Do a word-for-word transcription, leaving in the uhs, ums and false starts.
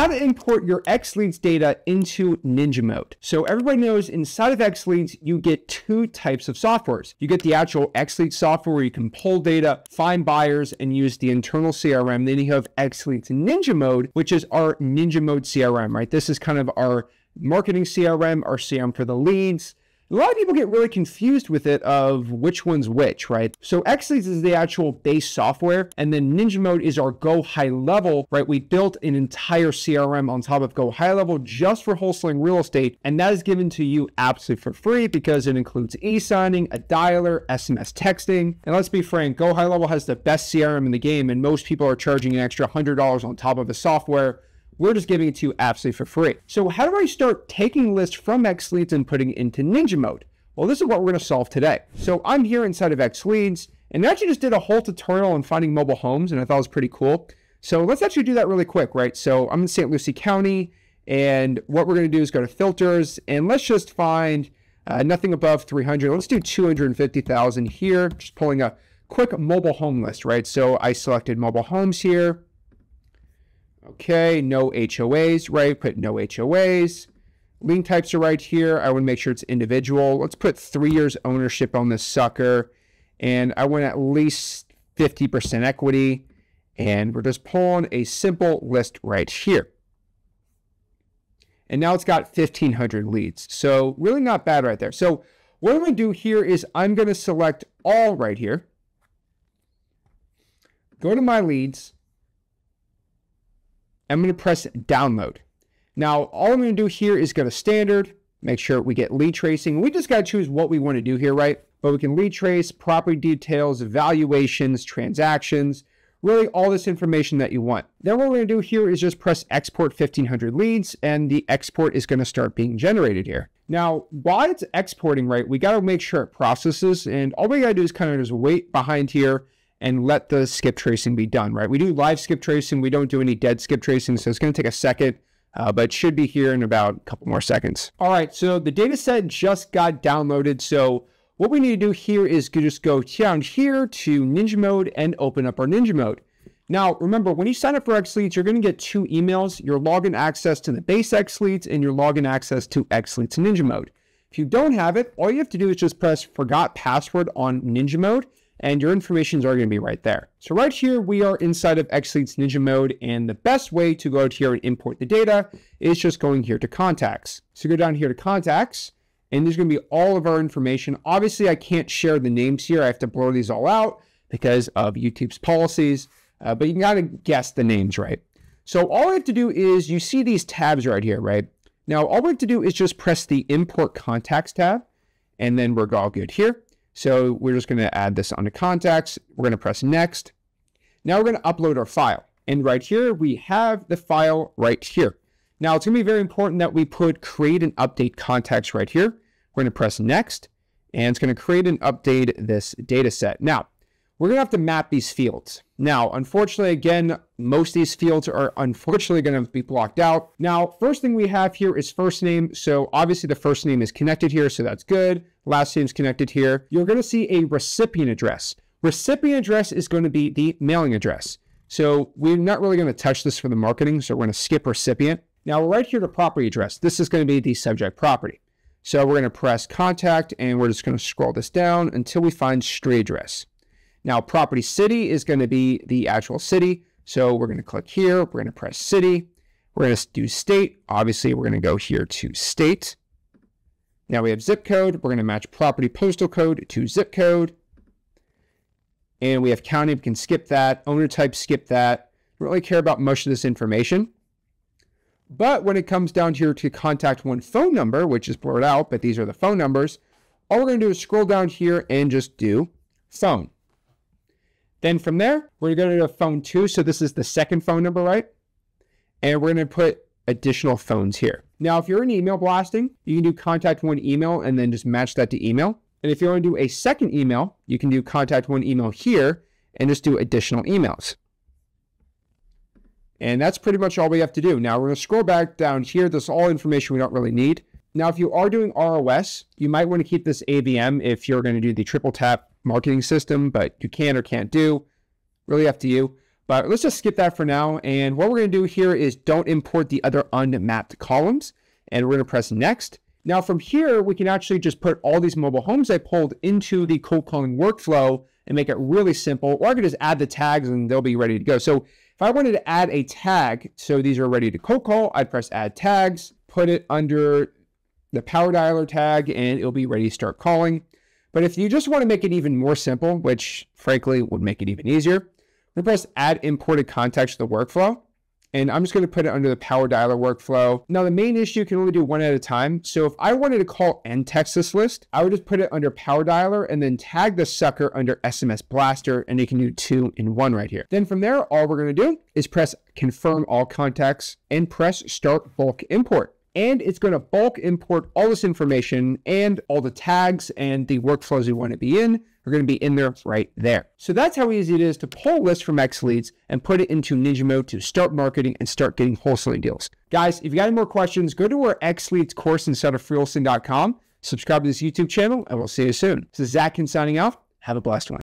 how to import your XLeads data into Ninja Mode. So everybody knows inside of XLeads, you get two types of softwares. You get the actual XLeads software where you can pull data, find buyers, and use the internal C R M. Then you have XLeads Ninja Mode, which is our Ninja Mode C R M, right? This is kind of our marketing C R M, our C R M for the leads. A lot of people get really confused with it of which one's which, right? So XLeads is the actual base software, and then Ninja Mode is our Go High Level, right? We built an entire C R M on top of Go High Level just for wholesaling real estate, and that is given to you absolutely for free because it includes e-signing, a dialer, S M S texting, and let's be frank, Go High Level has the best C R M in the game, and most people are charging an extra one hundred dollars on top of the software. We're just giving it to you absolutely for free. So how do I start taking lists from XLeads and putting it into Ninja Mode? Well, this is what we're gonna solve today. So I'm here inside of XLeads, and I actually just did a whole tutorial on finding mobile homes, and I thought it was pretty cool. So let's actually do that really quick, right? So I'm in Saint Lucie County, and what we're gonna do is go to filters, and let's just find uh, nothing above three hundred. Let's do two hundred fifty thousand here, just pulling a quick mobile home list, right? So I selected mobile homes here. Okay, no H O As, right? Put no H O As. Lien types are right here. I want to make sure it's individual. Let's put three years ownership on this sucker. And I want at least fifty percent equity. And we're just pulling a simple list right here. And now it's got fifteen hundred leads. So really not bad right there. So what I'm going to do here is I'm going to select all right here. Go to my leads. I'm going to press download. Now, all I'm going to do here is go to standard, make sure we get lead tracing. We just got to choose what we want to do here, right? But we can lead trace, property details, valuations, transactions, really all this information that you want. Then what we're going to do here is just press export fifteen hundred leads, and the export is going to start being generated here. Now, while it's exporting, right, we got to make sure it processes, and all we got to do is kind of just wait behind here and let the skip tracing be done, right? We do live skip tracing. We don't do any dead skip tracing, so it's gonna take a second, uh, but it should be here in about a couple more seconds. All right, so the data set just got downloaded. So what we need to do here is just go down here to Ninja Mode and open up our Ninja Mode. Now, remember, when you sign up for XLeads, you're gonna get two emails, your login access to the base XLeads and your login access to XLeads Ninja Mode. If you don't have it, all you have to do is just press forgot password on Ninja Mode, and your information is already going to be right there. So right here, we are inside of XLeads Ninja Mode, and the best way to go out here and import the data is just going here to contacts. So go down here to contacts, and there's going to be all of our information. Obviously, I can't share the names here. I have to blur these all out because of YouTube's policies, uh, but you got to guess the names, right? So all I have to do is, you see these tabs right here, right? Now, all we have to do is just press the import contacts tab, and then we're all good here. So we're just going to add this onto contacts. We're going to press next. Now we're going to upload our file. And right here, we have the file right here. Now it's going to be very important that we put create and update contacts right here. We're going to press next, and it's going to create and update this data set. Now we're going to have to map these fields. Now, unfortunately, again, most of these fields are unfortunately going to be blocked out. Now, first thing we have here is first name. So obviously the first name is connected here, so that's good. Last name is connected here. You're going to see a recipient address. Recipient address is going to be the mailing address. So we're not really going to touch this for the marketing, so we're going to skip recipient. Now, we're right here to property address. This is going to be the subject property. So we're going to press contact, and we're just going to scroll this down until we find street address. Now, property city is going to be the actual city. So we're going to click here. We're going to press city. We're going to do state. Obviously, we're going to go here to state. Now we have zip code. We're going to match property postal code to zip code. And we have county. We can skip that. Owner type, skip that. We don't really care about much of this information. But when it comes down here to contact one phone number, which is blurred out, but these are the phone numbers, all we're going to do is scroll down here and just do phone. Then from there, we're going to do a phone two. So this is the second phone number, right? And we're going to put additional phones here. Now, if you're in email blasting, you can do contact one email and then just match that to email. And if you want to do a second email, you can do contact one email here and just do additional emails. And that's pretty much all we have to do. Now we're going to scroll back down here. This is all information we don't really need. Now, if you are doing R O S, you might want to keep this A B M if you're going to do the triple tap marketing system, but you can or can't do, really up to you. But let's just skip that for now. And what we're going to do here is don't import the other unmapped columns. And we're going to press next. Now from here, we can actually just put all these mobile homes I pulled into the cold calling workflow and make it really simple. Or I could just add the tags and they'll be ready to go. So if I wanted to add a tag, so these are ready to cold call, I'd press add tags, put it under the Power Dialer tag, and it'll be ready to start calling. But if you just want to make it even more simple, which frankly would make it even easier, I'm going to press add imported contacts to the workflow. And I'm just going to put it under the Power Dialer workflow. Now the main issue can only do one at a time. So if I wanted to call and text this list, I would just put it under Power Dialer and then tag the sucker under S M S Blaster, and you can do two in one right here. Then from there, all we're going to do is press confirm all contacts and press start bulk import. And it's going to bulk import all this information, and all the tags and the workflows you want to be in are going to be in there right there. So that's how easy it is to pull lists from XLeads and put it into Ninja Mode to start marketing and start getting wholesaling deals. Guys, if you got any more questions, go to our XLeads course inside of free wholesaling dot com. Subscribe to this YouTube channel, and we'll see you soon. This is Zach Ginn signing off. Have a blessed one.